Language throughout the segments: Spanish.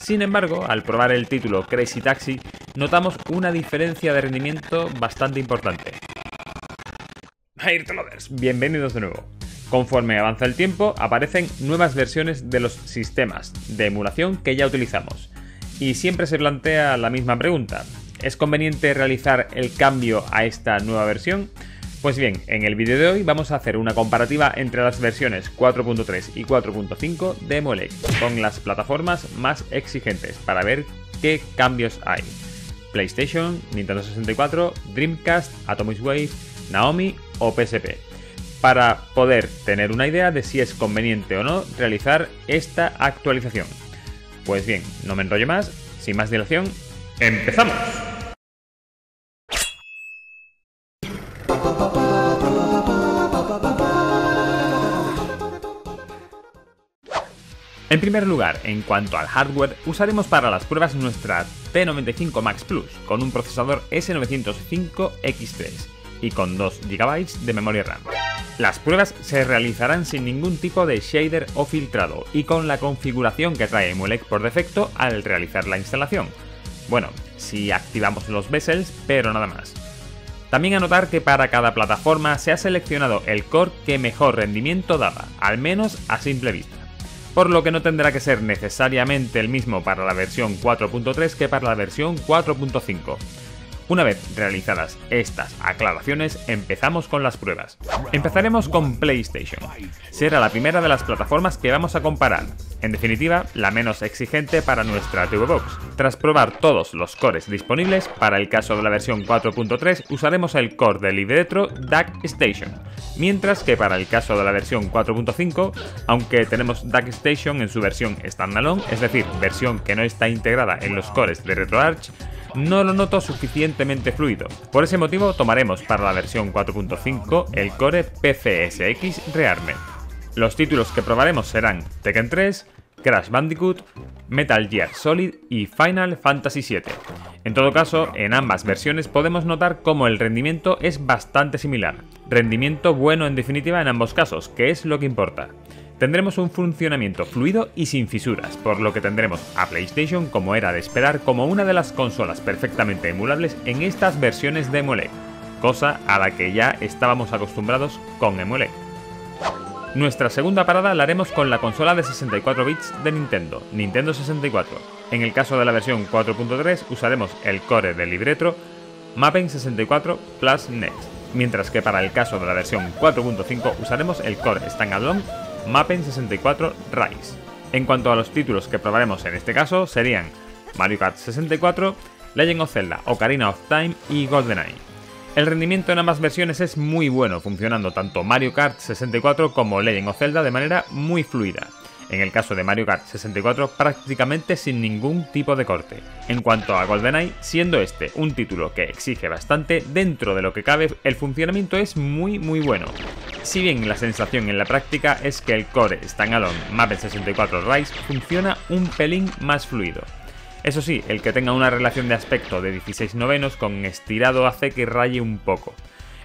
Sin embargo, al probar el título Crazy Taxi, notamos una diferencia de rendimiento bastante importante. Retrolovers, bienvenidos de nuevo. Conforme avanza el tiempo, aparecen nuevas versiones de los sistemas de emulación que ya utilizamos. Y siempre se plantea la misma pregunta: ¿es conveniente realizar el cambio a esta nueva versión? Pues bien, en el vídeo de hoy vamos a hacer una comparativa entre las versiones 4.3 y 4.5 de Emuelec con las plataformas más exigentes para ver qué cambios hay: PlayStation, Nintendo 64, Dreamcast, Atomiswave, Naomi o PSP, para poder tener una idea de si es conveniente o no realizar esta actualización. Pues bien, no me enrollo más, sin más dilación, ¡empezamos! En primer lugar, en cuanto al hardware, usaremos para las pruebas nuestra T95 Max Plus con un procesador S905X3 y con 2 GB de memoria RAM. Las pruebas se realizarán sin ningún tipo de shader o filtrado y con la configuración que trae Emuelec por defecto al realizar la instalación. Bueno, si activamos los bezels, pero nada más. También anotar que para cada plataforma se ha seleccionado el core que mejor rendimiento daba, al menos a simple vista, por lo que no tendrá que ser necesariamente el mismo para la versión 4.3 que para la versión 4.5. Una vez realizadas estas aclaraciones, empezamos con las pruebas. Empezaremos con PlayStation. Será la primera de las plataformas que vamos a comparar, en definitiva, la menos exigente para nuestra TV Box. Tras probar todos los cores disponibles, para el caso de la versión 4.3 usaremos el core del libretro Duck Station, mientras que para el caso de la versión 4.5, aunque tenemos Duck Station en su versión standalone, es decir, versión que no está integrada en los cores de RetroArch, no lo noto suficientemente fluido. Por ese motivo tomaremos para la versión 4.5 el core PCSX Rearmed. Los títulos que probaremos serán Tekken 3, Crash Bandicoot, Metal Gear Solid y Final Fantasy VII. En todo caso, en ambas versiones podemos notar cómo el rendimiento es bastante similar. Rendimiento bueno en definitiva en ambos casos, que es lo que importa. Tendremos un funcionamiento fluido y sin fisuras, por lo que tendremos a PlayStation, como era de esperar, como una de las consolas perfectamente emulables en estas versiones de Emuelec, cosa a la que ya estábamos acostumbrados con Emuelec. Nuestra segunda parada la haremos con la consola de 64 bits de Nintendo, Nintendo 64. En el caso de la versión 4.3 usaremos el core del libretro Mupen64 Plus Next, mientras que para el caso de la versión 4.5 usaremos el core standalone Mupen64 Rise. En cuanto a los títulos que probaremos en este caso serían Mario Kart 64, Legend of Zelda, Ocarina of Time y GoldenEye. El rendimiento en ambas versiones es muy bueno, funcionando tanto Mario Kart 64 como Legend of Zelda de manera muy fluida. En el caso de Mario Kart 64 prácticamente sin ningún tipo de corte. En cuanto a GoldenEye, siendo este un título que exige bastante, dentro de lo que cabe el funcionamiento es muy bueno. Si bien la sensación en la práctica es que el core standalone Mupen64 Rise funciona un pelín más fluido. Eso sí, el que tenga una relación de aspecto de 16:9 con estirado hace que raye un poco.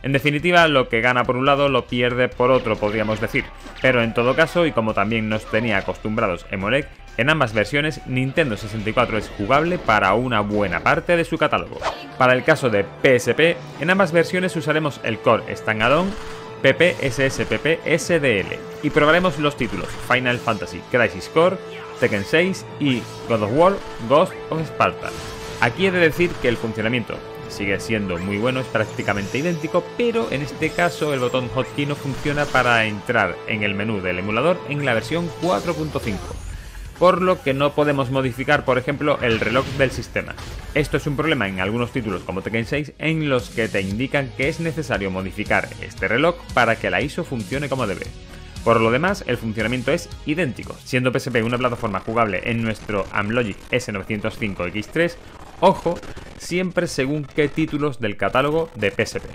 En definitiva, lo que gana por un lado lo pierde por otro, podríamos decir, pero en todo caso, y como también nos tenía acostumbrados Emuelec, en ambas versiones Nintendo 64 es jugable para una buena parte de su catálogo. Para el caso de PSP, en ambas versiones usaremos el core standalone PPSSPP-SDL y probaremos los títulos Final Fantasy Crisis Core, Tekken 6 y God of War Ghost of Sparta. Aquí he de decir que el funcionamiento sigue siendo muy bueno, es prácticamente idéntico, pero en este caso el botón hotkey no funciona para entrar en el menú del emulador en la versión 4.5, por lo que no podemos modificar, por ejemplo, el reloj del sistema. Esto es un problema en algunos títulos como Tekken 6, en los que te indican que es necesario modificar este reloj para que la ISO funcione como debe. Por lo demás, el funcionamiento es idéntico, siendo PSP una plataforma jugable en nuestro Amlogic S905X3, ojo, siempre según qué títulos del catálogo de PSP.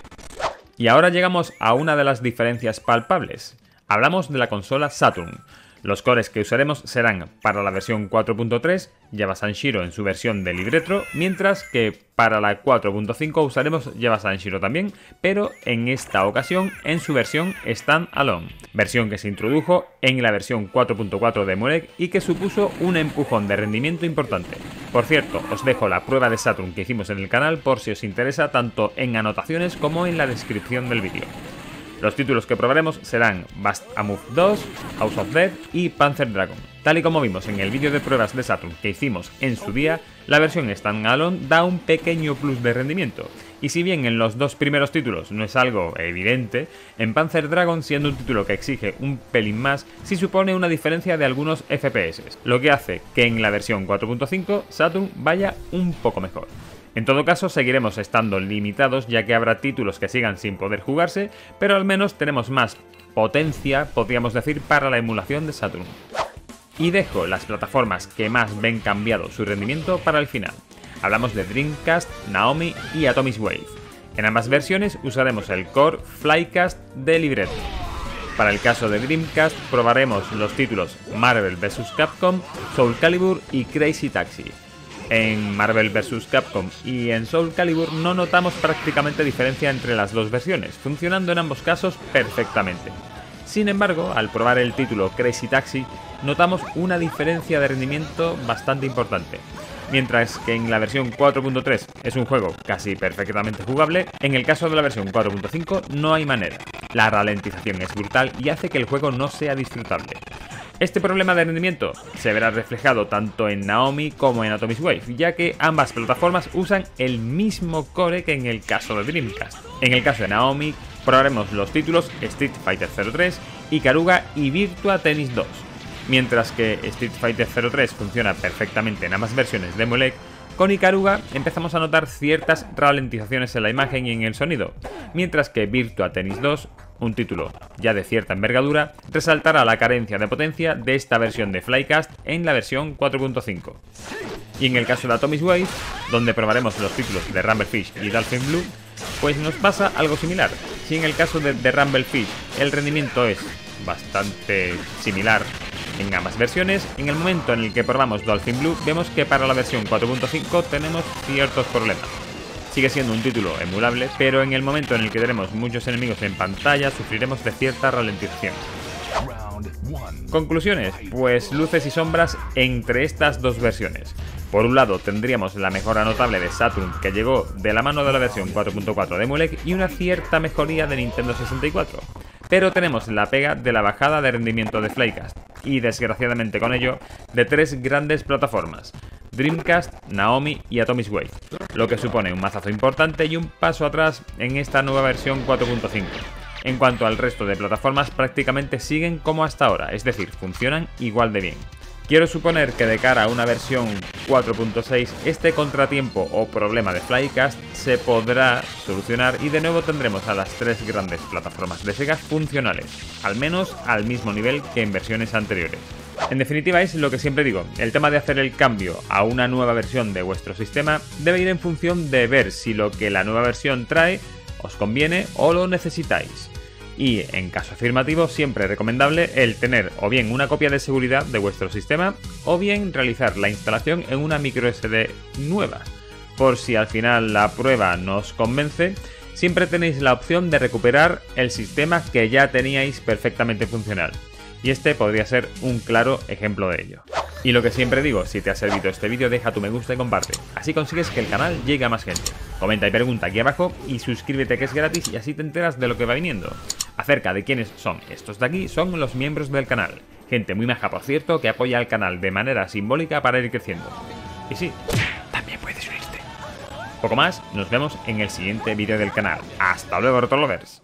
Y ahora llegamos a una de las diferencias palpables. Hablamos de la consola Saturn. Los cores que usaremos serán para la versión 4.3, Yaba Sanshiro en su versión de Libretro, mientras que para la 4.5 usaremos Yaba Sanshiro también, pero en esta ocasión en su versión Stand Alone, versión que se introdujo en la versión 4.4 de Emuelec y que supuso un empujón de rendimiento importante. Por cierto, os dejo la prueba de Saturn que hicimos en el canal por si os interesa, tanto en anotaciones como en la descripción del vídeo. Los títulos que probaremos serán Bust a Move 2, House of Death y Panzer Dragon. Tal y como vimos en el vídeo de pruebas de Saturn que hicimos en su día, la versión Standalone da un pequeño plus de rendimiento. Y si bien en los dos primeros títulos no es algo evidente, en Panzer Dragon, siendo un título que exige un pelín más, sí supone una diferencia de algunos FPS, lo que hace que en la versión 4.5 Saturn vaya un poco mejor. En todo caso, seguiremos estando limitados ya que habrá títulos que sigan sin poder jugarse, pero al menos tenemos más potencia, podríamos decir, para la emulación de Saturn. Y dejo las plataformas que más ven cambiado su rendimiento para el final. Hablamos de Dreamcast, Naomi y Atomiswave. En ambas versiones usaremos el core Flycast de Libretto. Para el caso de Dreamcast probaremos los títulos Marvel vs Capcom, Soul Calibur y Crazy Taxi. En Marvel vs Capcom y en Soul Calibur no notamos prácticamente diferencia entre las dos versiones, funcionando en ambos casos perfectamente. Sin embargo, al probar el título Crazy Taxi, notamos una diferencia de rendimiento bastante importante. Mientras que en la versión 4.3 es un juego casi perfectamente jugable, en el caso de la versión 4.5 no hay manera. La ralentización es brutal y hace que el juego no sea disfrutable. Este problema de rendimiento se verá reflejado tanto en Naomi como en Atomiswave, ya que ambas plataformas usan el mismo core que en el caso de Dreamcast. En el caso de Naomi probaremos los títulos Street Fighter 03, Ikaruga y Virtua Tennis 2. Mientras que Street Fighter 03 funciona perfectamente en ambas versiones de Emuelec, con Ikaruga empezamos a notar ciertas ralentizaciones en la imagen y en el sonido, mientras que Virtua Tennis 2, un título ya de cierta envergadura, resaltará la carencia de potencia de esta versión de Flycast en la versión 4.5. Y en el caso de Atomiswave, donde probaremos los títulos de Rumble Fish y Dolphin Blue, pues nos pasa algo similar. Si en el caso de Rumble Fish el rendimiento es bastante similar en ambas versiones, en el momento en el que probamos Dolphin Blue vemos que para la versión 4.5 tenemos ciertos problemas. Sigue siendo un título emulable, pero en el momento en el que tenemos muchos enemigos en pantalla sufriremos de cierta ralentización. Conclusiones, pues luces y sombras entre estas dos versiones. Por un lado tendríamos la mejora notable de Saturn que llegó de la mano de la versión 4.4 de Emuelec y una cierta mejoría de Nintendo 64. Pero tenemos la pega de la bajada de rendimiento de Flycast y, desgraciadamente con ello, de tres grandes plataformas, Dreamcast, Naomi y Atomiswave, lo que supone un mazazo importante y un paso atrás en esta nueva versión 4.5. En cuanto al resto de plataformas, prácticamente siguen como hasta ahora, es decir, funcionan igual de bien. Quiero suponer que de cara a una versión 4.6 este contratiempo o problema de Flycast se podrá solucionar y de nuevo tendremos a las tres grandes plataformas de Sega funcionales, al menos al mismo nivel que en versiones anteriores. En definitiva, es lo que siempre digo, el tema de hacer el cambio a una nueva versión de vuestro sistema debe ir en función de ver si lo que la nueva versión trae os conviene o lo necesitáis. Y en caso afirmativo, siempre es recomendable el tener o bien una copia de seguridad de vuestro sistema o bien realizar la instalación en una microSD nueva. Por si al final la prueba no os convence, siempre tenéis la opción de recuperar el sistema que ya teníais perfectamente funcional. Y este podría ser un claro ejemplo de ello. Y lo que siempre digo, si te ha servido este vídeo, deja tu me gusta y comparte. Así consigues que el canal llegue a más gente. Comenta y pregunta aquí abajo y suscríbete, que es gratis, y así te enteras de lo que va viniendo. Acerca de quiénes son estos de aquí, son los miembros del canal. Gente muy maja, por cierto, que apoya al canal de manera simbólica para ir creciendo. Y sí, también puedes unirte. Poco más, nos vemos en el siguiente vídeo del canal. ¡Hasta luego, Retrolovers!